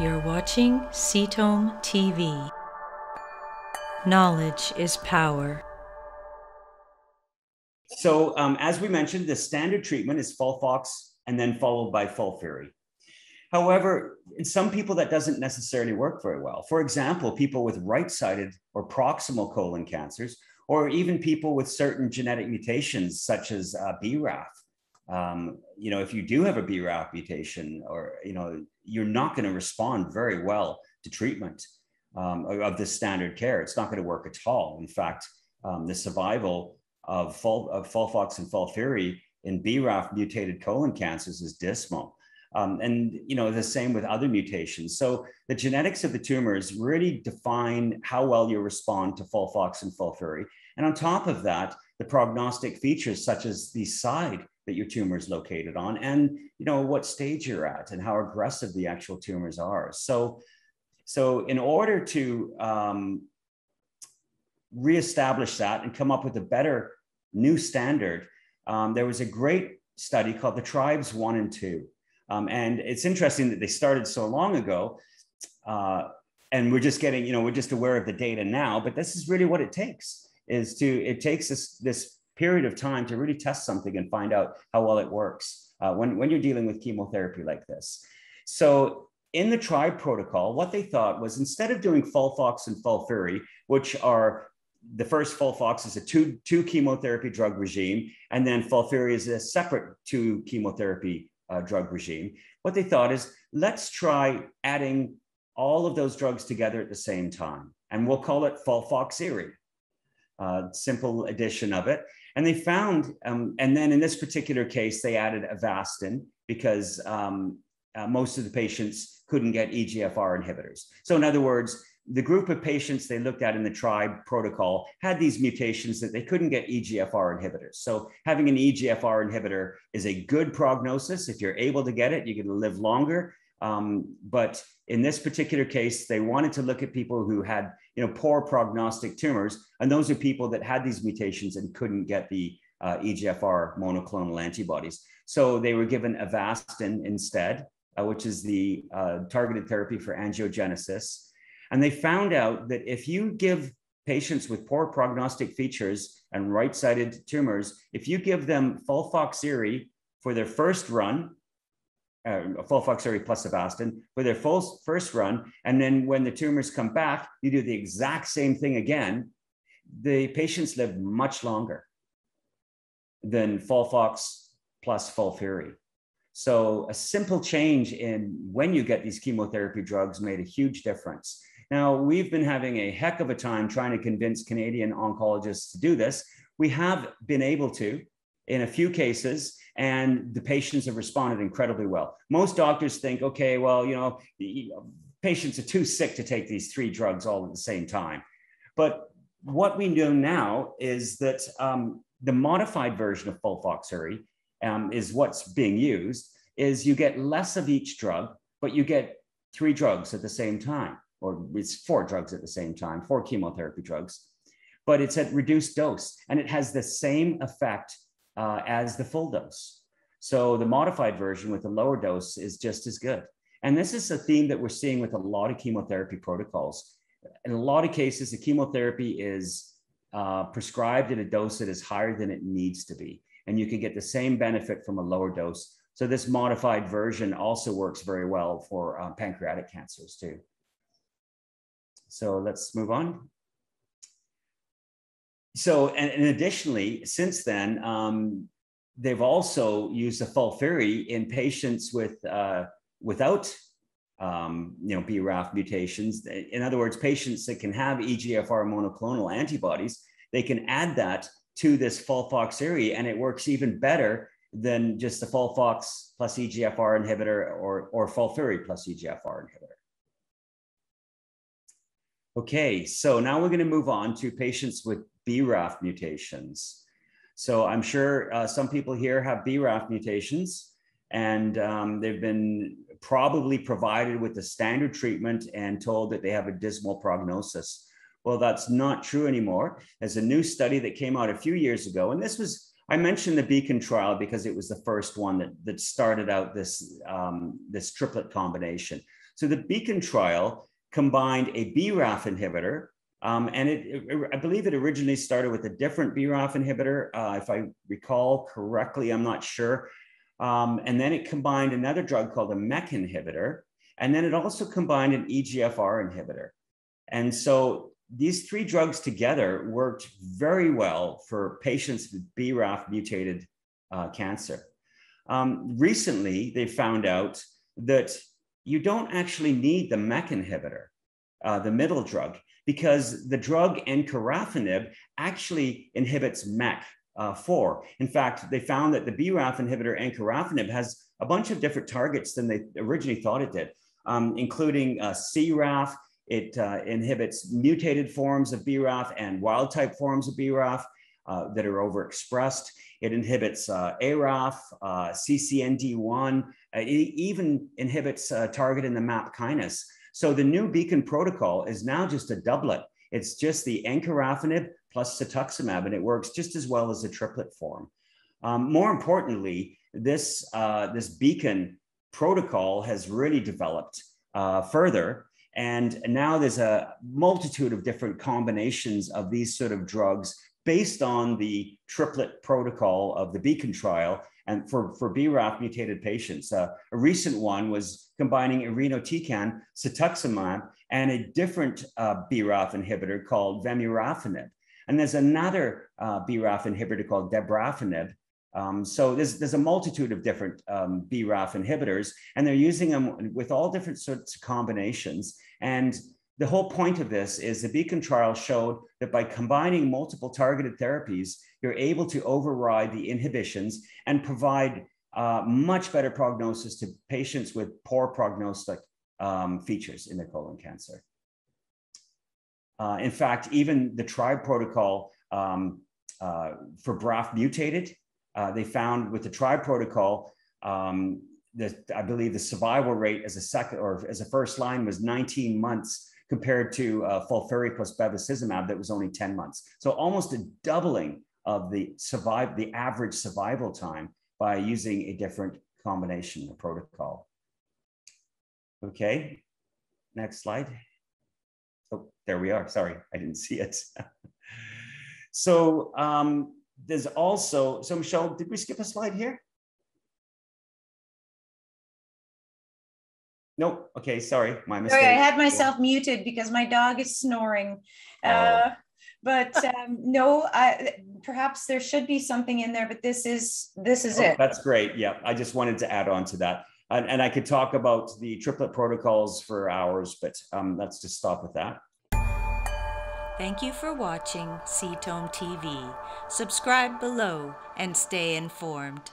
You're watching Seatome TV. Knowledge is power. So as we mentioned, the standard treatment is FOLFOX and then followed by FOLFIRI. However, in some people that doesn't necessarily work very well. For example, people with right-sided or proximal colon cancers, or even people with certain genetic mutations such as BRAF. You know, if you do have a BRAF mutation, or, you know, you're not going to respond very well to treatment of the standard care. It's not going to work at all. In fact, the survival of FOLFOX and FOLFIRI in BRAF mutated colon cancers is dismal. And, you know, the same with other mutations. So the genetics of the tumors really define how well you respond to FOLFOX and FOLFIRI. And on top of that, the prognostic features such as the side that your tumor is located on, and, you know, what stage you're at and how aggressive the actual tumors are. So in order to reestablish that and come up with a better new standard, there was a great study called the TRIBES 1 and 2. And it's interesting that they started so long ago, and we're just getting, you know, we're just aware of the data now, but this is really what it takes, is to, it takes this period of time to really test something and find out how well it works when you're dealing with chemotherapy like this. So in the TRIBE protocol, what they thought was, instead of doing FOLFOX and FOLFIRI, which are, the first FOLFOX is a two chemotherapy drug regime, and then FOLFIRI is a separate two chemotherapy drug regime. What they thought is, let's try adding all of those drugs together at the same time, and we'll call it FOLFOXIRI, simple addition of it. And they found, and then in this particular case, they added Avastin because most of the patients couldn't get EGFR inhibitors. So in other words, the group of patients they looked at in the TRIBE protocol had these mutations that they couldn't get EGFR inhibitors. So having an EGFR inhibitor is a good prognosis. If you're able to get it, you're going to live longer. But in this particular case, they wanted to look at people who had, you know, poor prognostic tumors. And those are people that had these mutations and couldn't get the EGFR monoclonal antibodies. So they were given Avastin instead, which is the targeted therapy for angiogenesis. And they found out that if you give patients with poor prognostic features and right-sided tumors, if you give them FOLFOXIRI for their first run, FOLFOXIRI plus Avastin for their first run, and then when the tumors come back, you do the exact same thing again, the patients live much longer than FOLFOX plus FOLFIRI. So a simple change in when you get these chemotherapy drugs made a huge difference. Now, we've been having a heck of a time trying to convince Canadian oncologists to do this. We have been able to in a few cases, and the patients have responded incredibly well. Most doctors think, okay, well, you know, patients are too sick to take these three drugs all at the same time. But what we know now is that the modified version of FOLFOXIRI is what's being used, is you get less of each drug, but you get three drugs at the same time. Or it's four drugs at the same time, four chemotherapy drugs, but it's at reduced dose, and it has the same effect as the full dose. So the modified version with the lower dose is just as good. And this is a theme that we're seeing with a lot of chemotherapy protocols. In a lot of cases, the chemotherapy is prescribed at a dose that is higher than it needs to be, and you can get the same benefit from a lower dose. So this modified version also works very well for pancreatic cancers too. So let's move on. So, and additionally, since then, they've also used the FOLFIRI in patients with, without, you know, BRAF mutations. In other words, patients that can have EGFR monoclonal antibodies, they can add that to this FOLFOXIRI, and it works even better than just the FOLFOX plus EGFR inhibitor or FOLFIRI plus EGFR inhibitor. Okay, so now we're going to move on to patients with BRAF mutations. So I'm sure some people here have BRAF mutations, and they've been probably provided with the standard treatment and told that they have a dismal prognosis. Well, that's not true anymore. There's a new study that came out a few years ago, and this was I mentioned the Beacon trial because it was the first one that started out this, this triplet combination. So the Beacon trial combined a BRAF inhibitor, and I believe it originally started with a different BRAF inhibitor, if I recall correctly, I'm not sure. And then it combined another drug called a MEK inhibitor, and then it also combined an EGFR inhibitor. And so these three drugs together worked very well for patients with BRAF mutated cancer. Recently, they found out that you don't actually need the MEK inhibitor, the middle drug, because the drug encorafenib actually inhibits MEK4. In fact, they found that the BRAF inhibitor encorafenib has a bunch of different targets than they originally thought it did, including C-RAF. It inhibits mutated forms of BRAF and wild-type forms of BRAF that are overexpressed. It inhibits ARAF, CCND1. It even inhibits target in the MAP kinase. So the new Beacon protocol is now just a doublet. It's just the encorafenib plus cetuximab, and it works just as well as the triplet form. More importantly, this, this Beacon protocol has really developed further. And now there's a multitude of different combinations of these sort of drugs based on the triplet protocol of the Beacon trial and for BRAF mutated patients. A recent one was combining irinotecan, cetuximab, and a different BRAF inhibitor called Vemurafenib. And there's another BRAF inhibitor called Dabrafenib. So there's a multitude of different BRAF inhibitors, and they're using them with all different sorts of combinations. And the whole point of this is the Beacon trial showed that by combining multiple targeted therapies, you're able to override the inhibitions and provide much better prognosis to patients with poor prognostic features in their colon cancer. In fact, even the TRIBE protocol for BRAF mutated, they found with the TRIBE protocol, that I believe the survival rate as a second or as a first line was 19 months compared to FOLFOXIRI plus bevacizumab that was only 10 months. So almost a doubling of the average survival time by using a different combination of protocol. Okay, next slide. Oh, there we are. Sorry, I didn't see it. So, there's also, so Michelle, did we skip a slide here? No, okay, sorry, my mistake. Sorry, I had myself muted because my dog is snoring. Oh. No, perhaps there should be something in there, but this is it. That's great, yeah, I just wanted to add on to that. And I could talk about the triplet protocols for hours, but let's just stop with that. Thank you for watching Seatome TV. Subscribe below and stay informed.